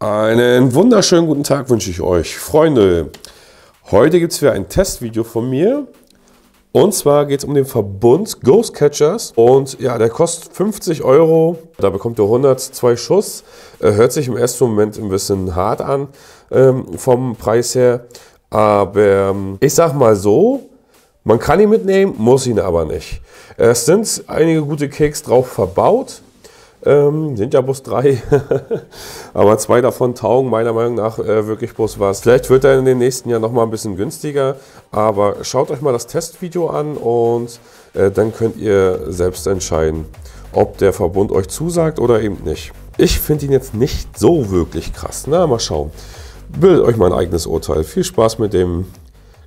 Einen wunderschönen guten Tag wünsche ich euch, Freunde. Heute gibt es wieder ein Testvideo von mir. Und zwar geht es um den Verbund Ghost Catchers. Und ja, der kostet 50 Euro. Da bekommt ihr 102 Schuss. Hört sich im ersten Moment ein bisschen hart an vom Preis her. Aber ich sag mal so, man kann ihn mitnehmen, muss ihn aber nicht. Es sind einige gute Keks drauf verbaut. Sind ja bloß 3, aber 2 davon taugen meiner Meinung nach wirklich bloß was. Vielleicht wird er in den nächsten Jahren nochmal ein bisschen günstiger, aber schaut euch mal das Testvideo an und dann könnt ihr selbst entscheiden, ob der Verbund euch zusagt oder eben nicht. Ich finde ihn jetzt nicht so wirklich krass. Na, mal schauen. Bildet euch mal ein eigenes Urteil. Viel Spaß mit dem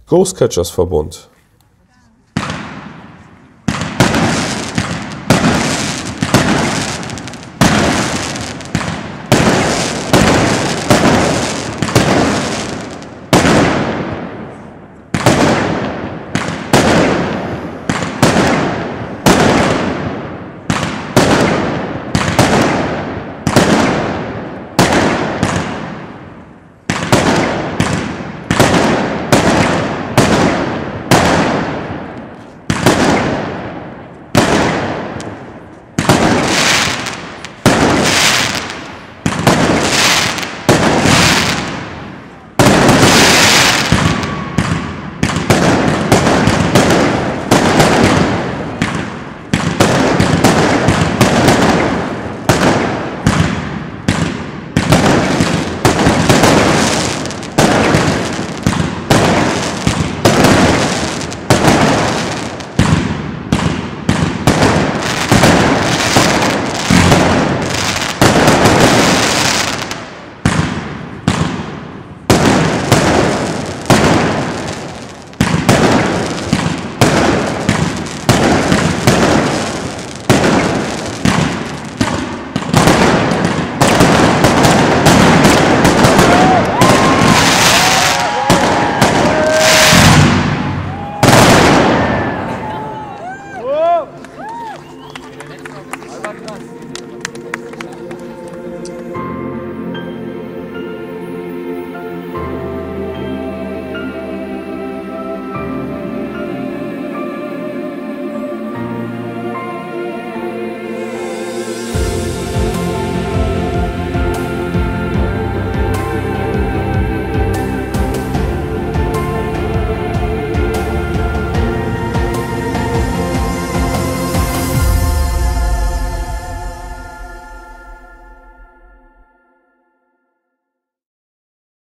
Ghost Catchers Verbund.